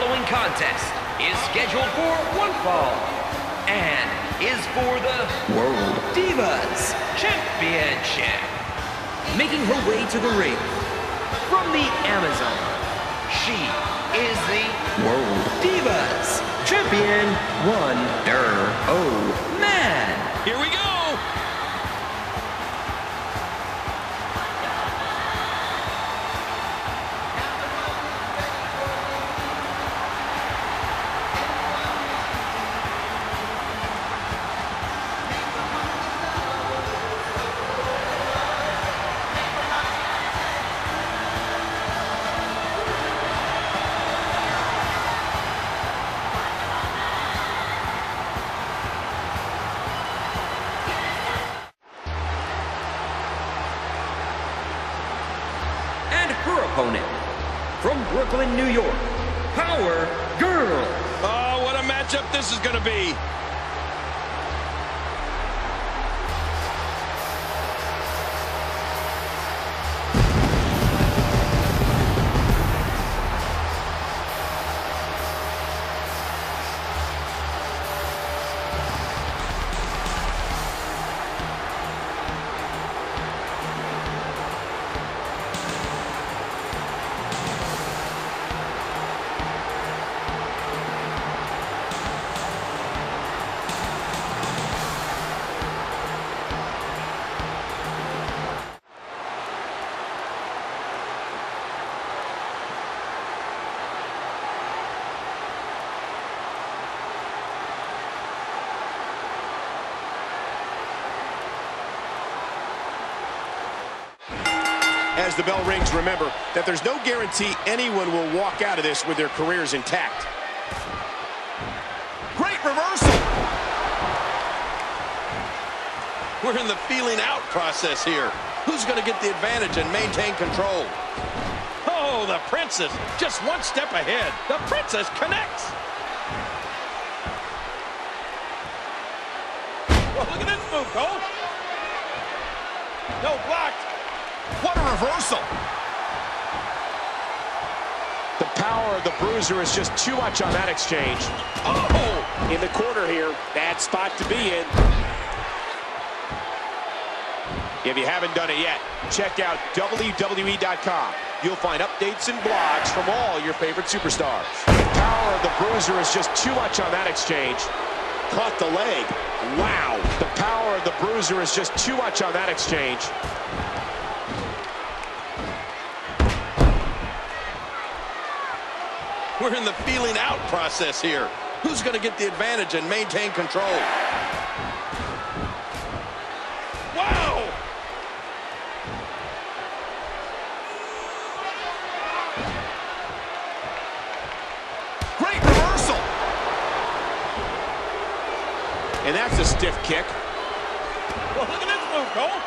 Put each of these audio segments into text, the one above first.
following contest is scheduled for one fall and is for the World Divas Championship. Making her way to the ring from the Amazon, she is the World Divas Champion, Wonder Woman. Here we go. Her opponent, from Brooklyn, New York, Power Girl. Oh, what a matchup this is going to be. As the bell rings, remember that there's no guarantee anyone will walk out of this with their careers intact. Great reversal! We're in the feeling out process here. Who's going to get the advantage and maintain control? Oh, the princess just one step ahead. The princess connects. Well, look at this move, Cole. No, blocked. What a reversal! The power of the bruiser is just too much on that exchange. Oh! In the corner here, bad spot to be in. If you haven't done it yet, check out WWE.com. You'll find updates and blogs from all your favorite superstars. The power of the bruiser is just too much on that exchange. Caught the leg. Wow! The power of the bruiser is just too much on that exchange. We're in the feeling out process here. Who's going to get the advantage and maintain control? Wow! Great reversal! And that's a stiff kick. Well, look at this move, Cole.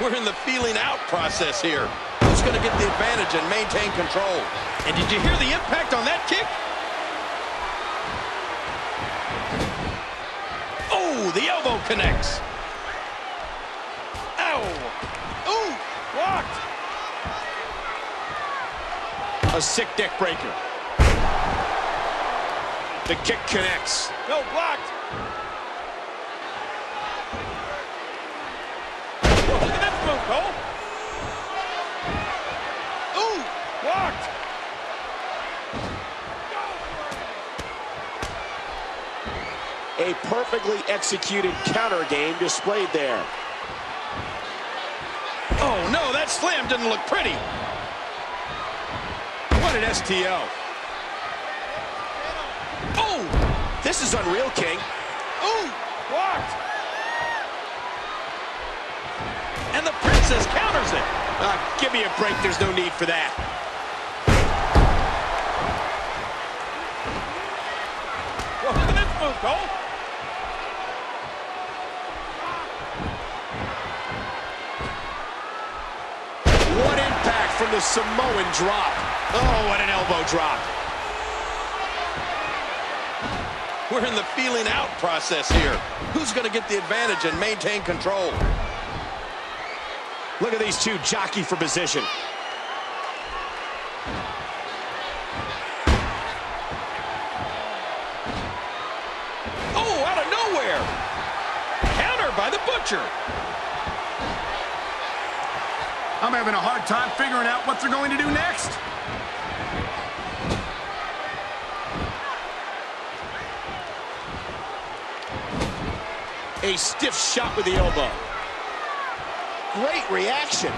We're in the feeling out process here. Who's going to get the advantage and maintain control? And did you hear the impact on that kick? Oh, the elbow connects. Ow. Ooh, blocked. A sick neck breaker. The kick connects. No, blocked. Cole? Ooh, blocked. A perfectly executed counter game displayed there. Oh, no, that slam didn't look pretty. What an STO. Oh, this is unreal, King. Ooh, blocked. And the princess counters it. Give me a break. There's no need for that. Well, look at this move, Cole. What impact from the Samoan drop. Oh, what an elbow drop. We're in the feeling out process here. Who's going to get the advantage and maintain control? Look at these two jockey for position. Oh, out of nowhere. Counter by the Butcher. I'm having a hard time figuring out what they're going to do next. A stiff shot with the elbow. Great reaction.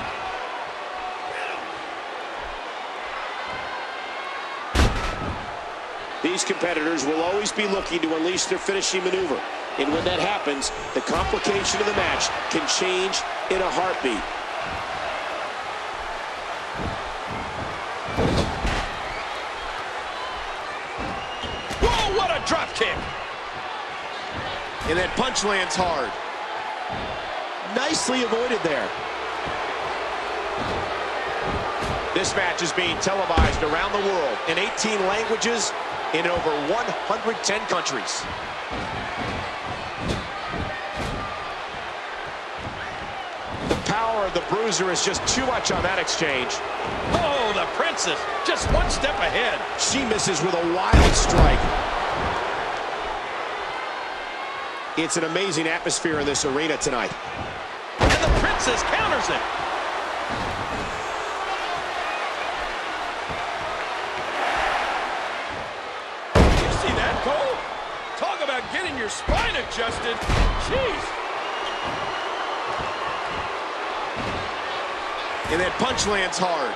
These competitors will always be looking to unleash their finishing maneuver. And when that happens, the complication of the match can change in a heartbeat. Whoa, what a drop kick! And that punch lands hard. Nicely avoided there. This match is being televised around the world in 18 languages in over 110 countries. The power of the bruiser is just too much on that exchange. Oh, the princess just one step ahead. She misses with a wild strike. It's an amazing atmosphere in this arena tonight. And the princess counters it. Did you see that, Cole? Talk about getting your spine adjusted. Jeez. And that punch lands hard.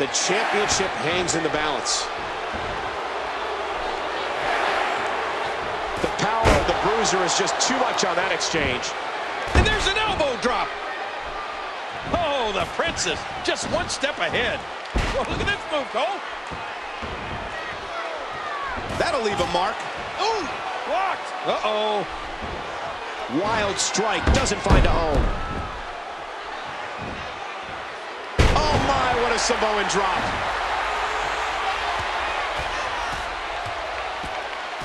The championship hangs in the balance. Bruiser is just too much on that exchange. And there's an elbow drop. Oh, the princess just one step ahead. Whoa, look at this move, Cole. That'll leave a mark. Ooh, blocked. Uh-oh. Wild strike, doesn't find a home. Oh my, what a Samoan drop.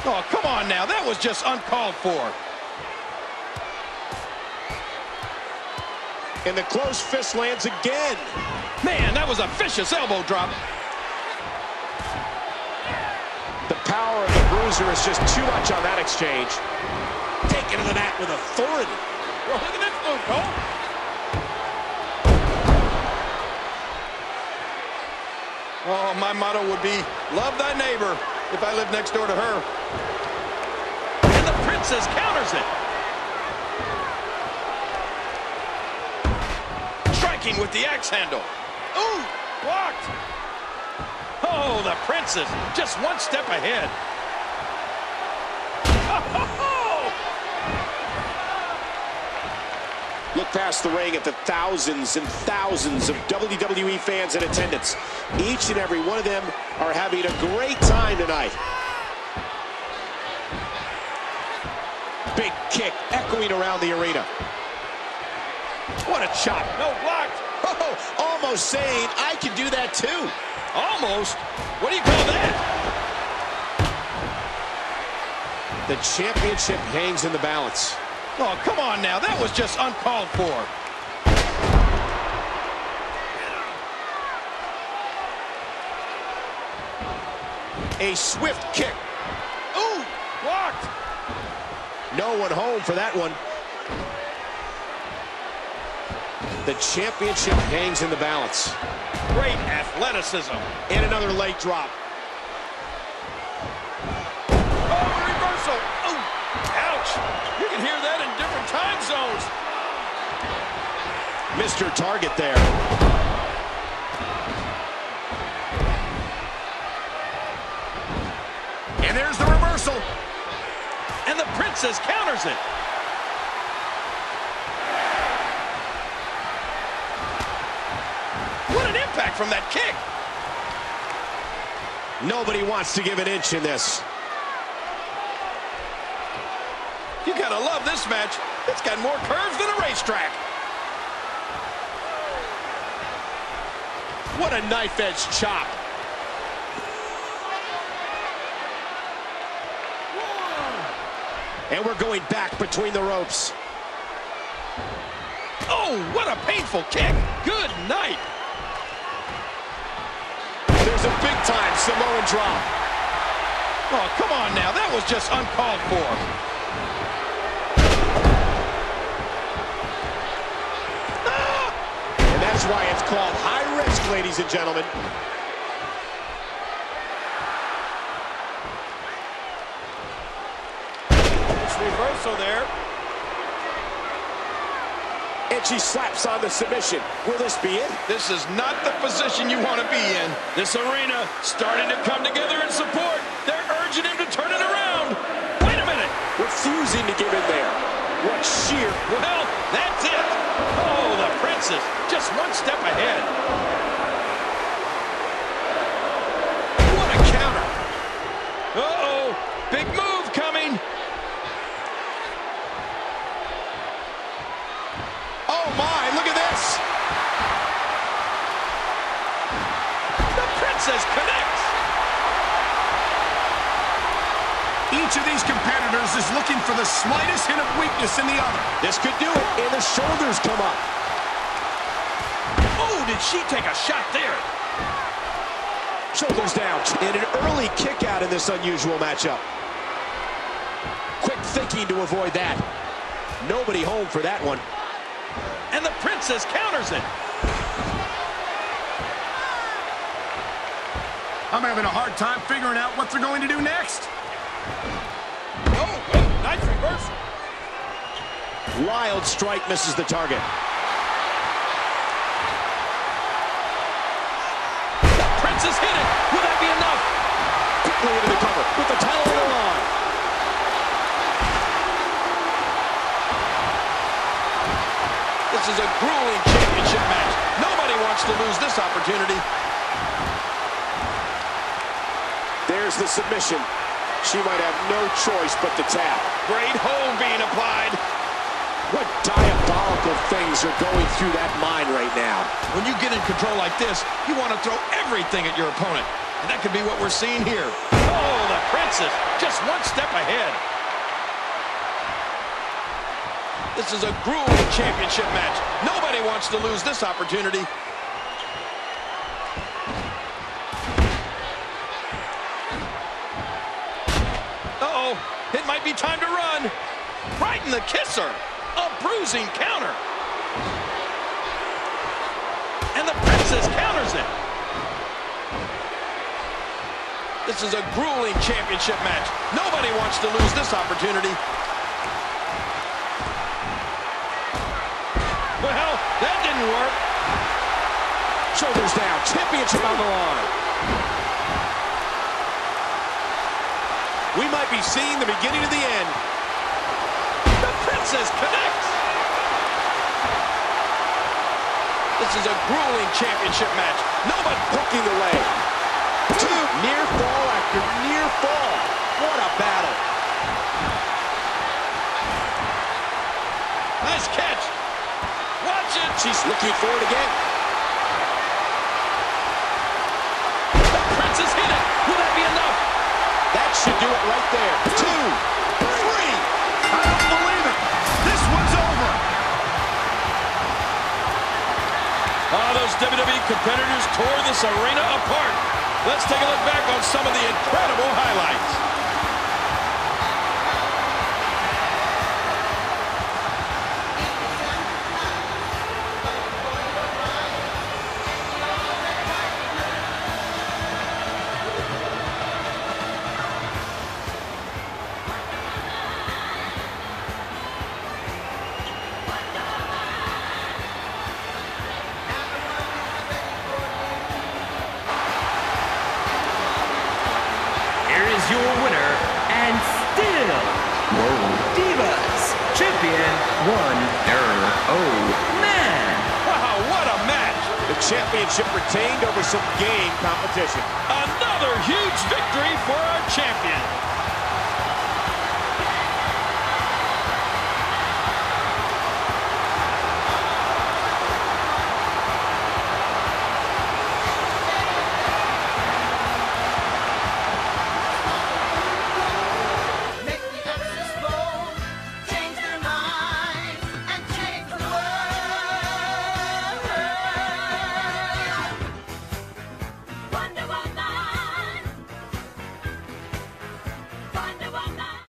Oh, come on now. That was just uncalled for. And the closed fist lands again. Man, that was a vicious elbow drop. The power of the bruiser is just too much on that exchange. Taken to the mat with authority. Well, look at this move, Cole. Oh, my motto would be, love thy neighbor. If I live next door to her. And the princess counters it. Striking with the axe handle. Ooh, blocked. Oh, the princess just one step ahead. Look past the ring at the thousands and thousands of WWE fans in attendance. Each and every one of them are having a great time tonight. Big kick echoing around the arena. What a chop. No, blocked. Oh, almost saying I can do that too. Almost? What do you call that? The championship hangs in the balance. Oh, come on now. That was just uncalled for. A swift kick. Ooh, blocked. No one home for that one. The championship hangs in the balance. Great athleticism. And another leg drop. You can hear that in different time zones. Mr. Target there. And there's the reversal. And the princess counters it. What an impact from that kick. Nobody wants to give an inch in this. You gotta love this match. It's got more curves than a racetrack. What a knife-edge chop. And we're going back between the ropes. Oh, what a painful kick. Good night. There's a big-time Samoan drop. Oh, come on now. That was just uncalled for. Ah! And that's why it's called high risk, ladies and gentlemen. Reversal there. And she slaps on the submission. Will this be it? This is not the position you want to be in. This arena starting to come together in support. They're urging him to turn it around. Wait a minute. Refusing to give in there. What sheer... Well, that's it. Oh, the princess. Just one step ahead. What a counter. Uh-oh. Big move. Connects. Each of these competitors is looking for the slightest hint of weakness in the other. This could do it, and the shoulders come up. Oh, did she take a shot there? Shoulders down, and an early kick out in this unusual matchup. Quick thinking to avoid that. Nobody home for that one. And the princess counters it. I'm having a hard time figuring out what they're going to do next. Oh, nice reversal. Wild strike misses the target. The princess hit it. Will that be enough? Quickly into the cover with the title on the line. This is a grueling championship match. Nobody wants to lose this opportunity. There's the submission. She might have no choice but to tap. Great hold being applied. What diabolical things are going through that mind right now. When you get in control like this, you want to throw everything at your opponent. And that could be what we're seeing here. Oh, the princess, just one step ahead. This is a grueling championship match. Nobody wants to lose this opportunity. It might be time to run. Right in the kisser. A bruising counter. And the princess counters it. This is a grueling championship match. Nobody wants to lose this opportunity. Well, that didn't work. Shoulders down. Championship on the line. We might be seeing the beginning of the end. The princess connects. This is a grueling championship match. Nobody booking the way. Two. Near fall after near fall. What a battle. Nice catch. Watch it. She's looking for it again. The princess hit it. Will that be enough? That should do it right there. 2, 3. I don't believe it. This one's over. Oh, those WWE competitors tore this arena apart. Let's take a look back on some of the incredible highlights. Your winner, and still Divas Champion, Wonder Woman. Wow, what a match. The championship retained over some game competition. Another huge victory for our champion.